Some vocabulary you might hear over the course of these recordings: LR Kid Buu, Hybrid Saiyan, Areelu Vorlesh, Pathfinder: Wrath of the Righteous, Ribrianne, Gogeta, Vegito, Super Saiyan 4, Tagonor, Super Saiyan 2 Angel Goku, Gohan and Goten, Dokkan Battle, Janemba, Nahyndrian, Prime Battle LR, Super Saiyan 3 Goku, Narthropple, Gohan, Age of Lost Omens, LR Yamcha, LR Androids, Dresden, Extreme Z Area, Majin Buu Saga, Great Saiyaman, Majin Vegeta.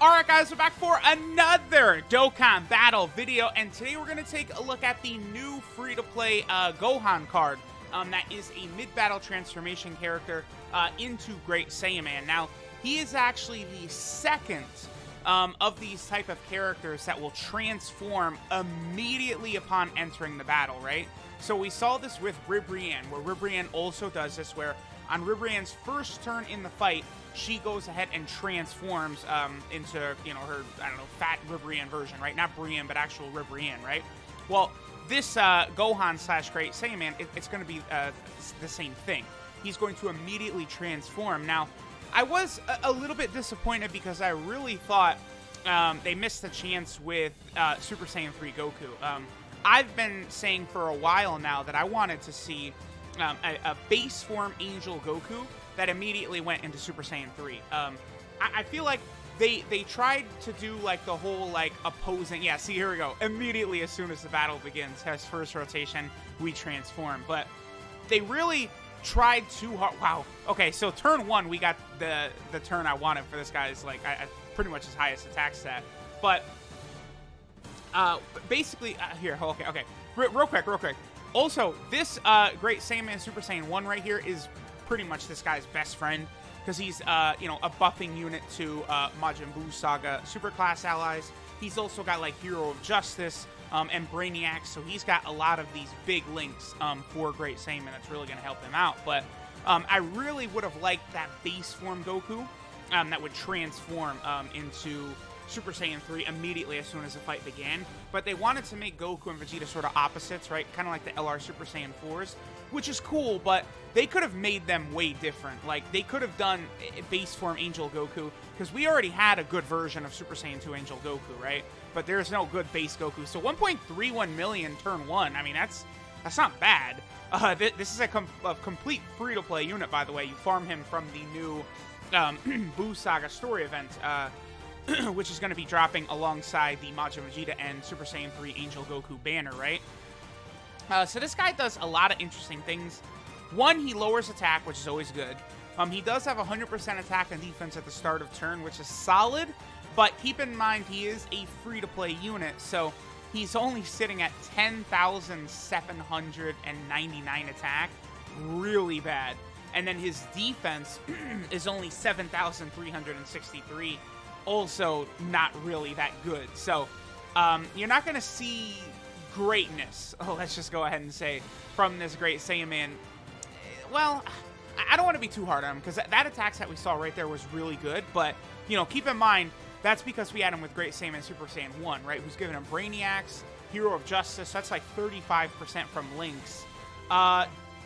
Alright guys, we're back for another Dokkan Battle video, and today we're going to take a look at the new free-to-play Gohan card that is a mid-battle transformation character into Great Saiyaman. Now, he is actually the second of these type of characters that will transform immediately upon entering the battle, right? So we saw this with Ribrianne, where Ribrianne also does this, where on Ribrianne's first turn in the fight, she goes ahead and transforms into, you know, her, I don't know, fat Ribrianne version, right? Not Brienne, but actual Ribrianne, right? Well, this Gohan / Great Saiyaman, it's going to be the same thing. He's going to immediately transform. Now, I was a little bit disappointed because I really thought they missed the chance with Super Saiyan 3 Goku. I've been saying for a while now that I wanted to see a base form Angel Goku that immediately went into Super Saiyan 3. I feel like they tried to do like the whole like opposing, yeah, see, here we go, immediately as soon as the battle begins, has first rotation, we transform, but they really tried too hard. Wow, okay, so turn one, we got the turn I wanted for this guy's like, I pretty much his highest attack stat, but basically, here, okay, real quick, also, this Great Saiyaman Super Saiyan 1 right here is pretty much this guy's best friend, because he's, you know, a buffing unit to Majin Buu Saga Superclass allies. He's also got, like, Hero of Justice and Brainiac, so he's got a lot of these big links for Great Saiyaman that's really going to help him out. But I really would have liked that base form Goku that would transform into Super Saiyan 3 immediately as soon as the fight began, but they wanted to make Goku and Vegeta sort of opposites, right? Kind of like the LR Super Saiyan 4s, which is cool, but they could have made them way different. Like, they could have done base form Angel Goku, because we already had a good version of Super Saiyan 2 Angel Goku, right? But there's no good base Goku. So 1.31 million turn 1, I mean, that's not bad. This is a complete free-to-play unit, by the way. You farm him from the new Buu Saga story event, which is going to be dropping alongside the Majin Vegeta and Super Saiyan 3 Angel Goku banner, right? So this guy does a lot of interesting things. One, he lowers attack, which is always good. He does have 100% attack and defense at the start of turn, which is solid, but keep in mind he is a free-to-play unit, so he's only sitting at 10,799 attack. Really bad. And then his defense is only 7,363. Also not really that good, so you're not gonna see greatness, let's just go ahead and say, from this Great Saiyaman. Well, I don't want to be too hard on him, because that attacks that we saw right there was really good, but you know, keep in mind that's because we had him with Great Saiyaman Super Saiyan 1, right, who's giving him Brainiacs, Hero of Justice, that's like 35% from links.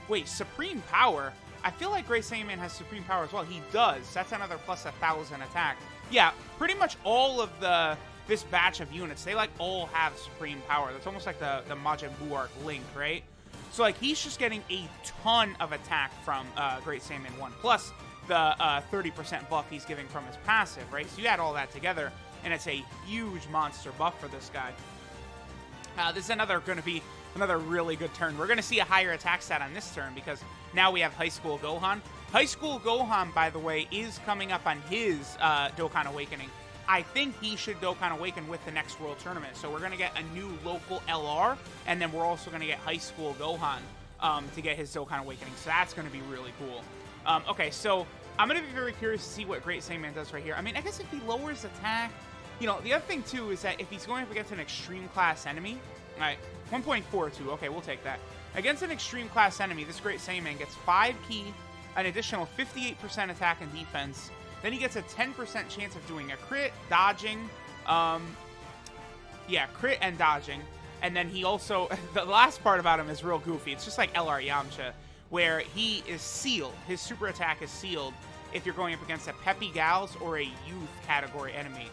Wait, Supreme Power? I feel like Great Saiyaman has Supreme Power as well. He does. That's another plus 1,000 attack. Yeah, pretty much all of this batch of units, they like all have Supreme Power. That's almost like the Majin Buu arc link, right? So like he's just getting a ton of attack from Great Saiyaman 1, plus the 30% buff he's giving from his passive, right? So you add all that together, and it's a huge monster buff for this guy. This is going to be another really good turn. We're going to see a higher attack stat on this turn because now we have High School Gohan. High School Gohan, by the way, is coming up on his Dokkan Awakening. I think he should Dokkan Awaken with the next World Tournament. So we're going to get a new local LR, and then we're also going to get High School Gohan to get his Dokkan Awakening. So that's going to be really cool. Okay, so I'm going to be very curious to see what Great Saiyaman does right here. I mean, I guess if he lowers attack, you know, the other thing, too, is that if he's going up against an extreme class enemy, all right, 1.42, okay, we'll take that. Against an extreme class enemy, this Great Saiyaman gets 5 ki, an additional 58% attack and defense. Then he gets a 10% chance of doing a crit, dodging. Yeah, crit and dodging. And then he also, the last part about him is real goofy. It's just like LR Yamcha, where he is sealed. His super attack is sealed if you're going up against a Peppy Gals or a Youth category enemy.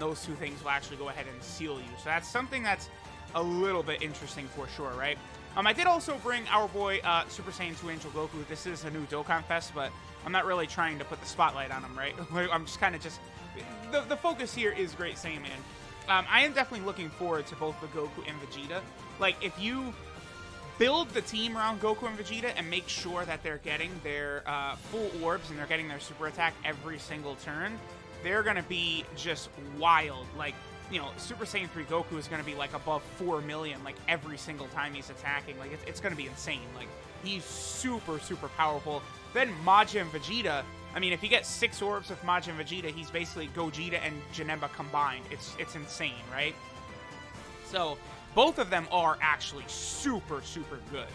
Those two things will actually go ahead and seal you. So that's something that's a little bit interesting for sure, right? I did also bring our boy Super Saiyan 2 Angel Goku. This is a new Dokkan Fest, but I'm not really trying to put the spotlight on him, right? I'm just kind of the focus here is Great Saiyaman. I am definitely looking forward to both the Goku and Vegeta. Like, if you build the team around Goku and Vegeta and make sure that they're getting their full orbs and they're getting their super attack every single turn, they're going to be just wild. Like, you know, Super Saiyan 3 Goku is going to be, like, above 4 million, like, every single time he's attacking. Like, it's going to be insane. Like, he's super, super powerful. Then Majin Vegeta, I mean, if you get 6 orbs with Majin Vegeta, he's basically Gogeta and Janemba combined. It's insane, right? So, both of them are actually super, super good.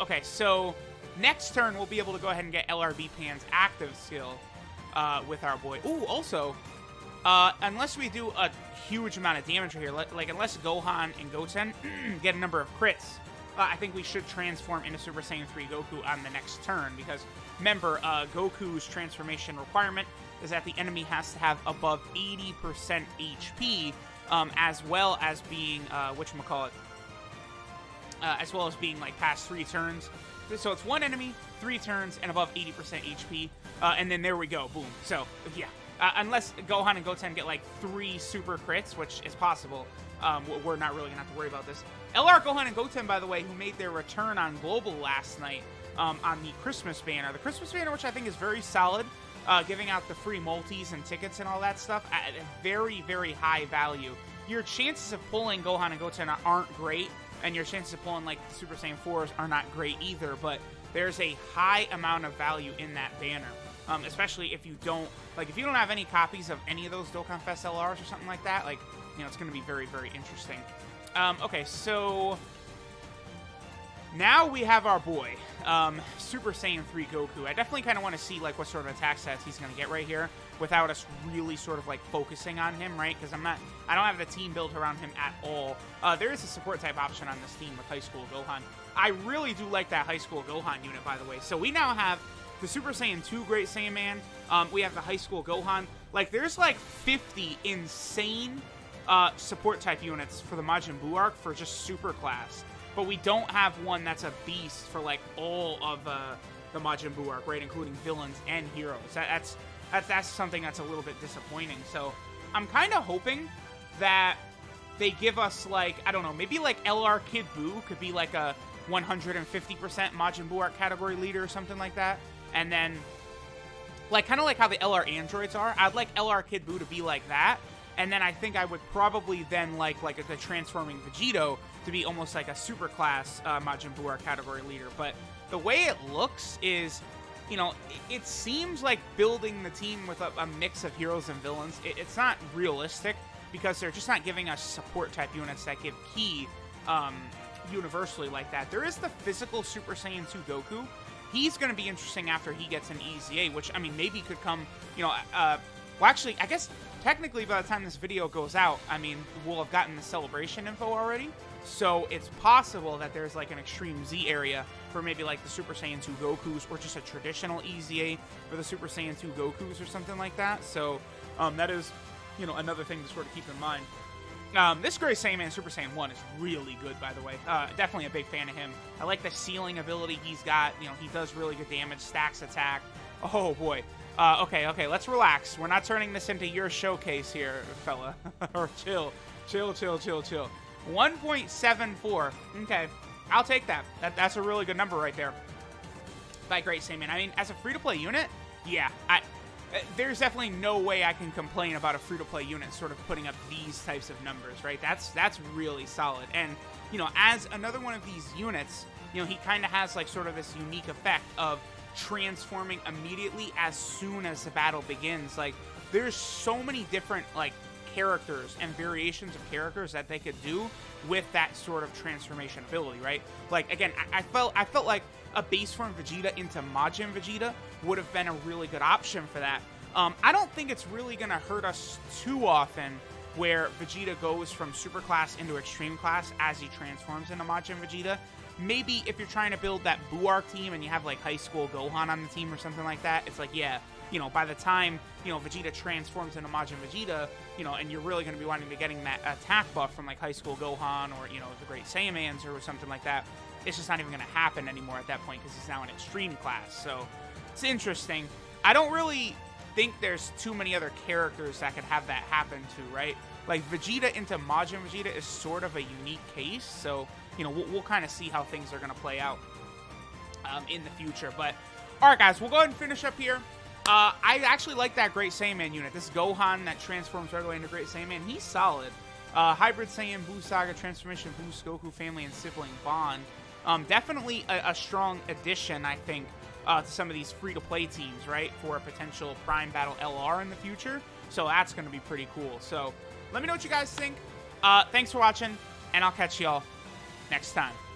Okay, so next turn we'll be able to go ahead and get LRB Pan's active skill with our boy. Ooh, also, unless we do a huge amount of damage here, like unless Gohan and Goten get a number of crits, I think we should transform into Super Saiyan 3 Goku on the next turn, because remember, Goku's transformation requirement is that the enemy has to have above 80% HP, as well as being, whatchamacallit, as well as being like past 3 turns. So it's 1 enemy, 3 turns, and above 80% HP, and then there we go, boom. So yeah, unless Gohan and Goten get like 3 super crits, which is possible, we're not really gonna have to worry about this. LR Gohan and Goten, by the way, who made their return on Global last night on the Christmas banner. The Christmas banner, which I think is very solid, giving out the free multis and tickets and all that stuff at a very, very high value. Your chances of pulling Gohan and Goten aren't great, and your chances of pulling, like, the Super Saiyan 4s are not great either, but there's a high amount of value in that banner, especially if you don't, like, if you don't have any copies of any of those Dokkan Fest LRs or something like that, like, you know, it's going to be very, very interesting. Okay, so now we have our boy, Super Saiyan 3 Goku. I definitely kind of want to see, like, what sort of attack stats he's going to get right here without us really sort of, like, focusing on him, right? Because I don't have the team built around him at all. There is a support type option on this team with High School Gohan. I really do like that High School Gohan unit, by the way. So we now have the Super Saiyan 2 Great Saiyaman. We have the High School Gohan. Like, there's, like, 50 insane support type units for the Majin Buu arc for just super class. But we don't have one that's a beast for, like, all of the Majin Buu arc, right? Including villains and heroes. That's something that's a little bit disappointing. So I'm kind of hoping that they give us, like, I don't know, maybe, like, LR Kid Buu could be, like, a 150% Majin Buu arc category leader or something like that. And then, like, kind of like how the LR Androids are, I'd like LR Kid Buu to be like that. And then I think I would probably then like the transforming Vegito to be almost like a super class Majin Buu arc category leader. But the way it looks is, you know, it seems like building the team with a mix of heroes and villains, it's not realistic because they're just not giving us support type units that give key universally like that. There is the physical Super Saiyan 2 Goku. He's going to be interesting after he gets an EZA, which, I mean, maybe could come, you know, well, actually, I guess technically by the time this video goes out, I mean, we'll have gotten the celebration info already. So it's possible that there's, like, an Extreme Z Area for maybe, like, the Super Saiyan 2 Gokus, or just a traditional EZA for the Super Saiyan 2 Gokus or something like that. So that is, you know, another thing to sort of keep in mind. This Great Saiyaman Super Saiyan 1 is really good, by the way. Definitely a big fan of him. I like the sealing ability he's got. You know, he does really good damage, stacks attack. Oh, boy. Okay, let's relax. We're not turning this into your showcase here, fella. Or chill. 1.74. Okay, I'll take that. That's a really good number right there by Great Saiyaman. I mean, as a free-to-play unit, yeah, there's definitely no way I can complain about a free-to-play unit sort of putting up these types of numbers, right? That's really solid. And, you know, as another one of these units, you know, he kind of has, like, sort of this unique effect of transforming immediately as soon as the battle begins. Like, there's so many different, like, characters and variations of characters that they could do with that sort of transformation ability, right? Like, again, I felt like a base form Vegeta into Majin Vegeta would have been a really good option for that. I don't think it's really gonna hurt us too often where Vegeta goes from super class into extreme class as he transforms into Majin Vegeta. Maybe if you're trying to build that Buu arc team and you have, like, High School Gohan on the team or something like that, it's like, yeah, you know, by the time, you know, Vegeta transforms into Majin Vegeta, you know, and you're really going to be wanting to getting that attack buff from, like, High School Gohan or, you know, the Great Saiyamans or something like that, it's just not even going to happen anymore at that point because he's now an extreme class. So it's interesting. I don't really think there's too many other characters that could have that happen to, right? Like, Vegeta into Majin Vegeta is sort of a unique case, so, you know, we'll kind of see how things are going to play out in the future. But, all right, guys, we'll go ahead and finish up here. I actually like that Great Saiyaman unit. This Gohan that transforms right away into Great Saiyaman, he's solid. Hybrid Saiyan, Buu Saga, Transformation, Boost, Goku, Family, and Sibling Bond. Definitely a strong addition, I think, to some of these free-to-play teams, right, for a potential Prime Battle LR in the future. So that's going to be pretty cool. So let me know what you guys think. Thanks for watching, and I'll catch y'all next time.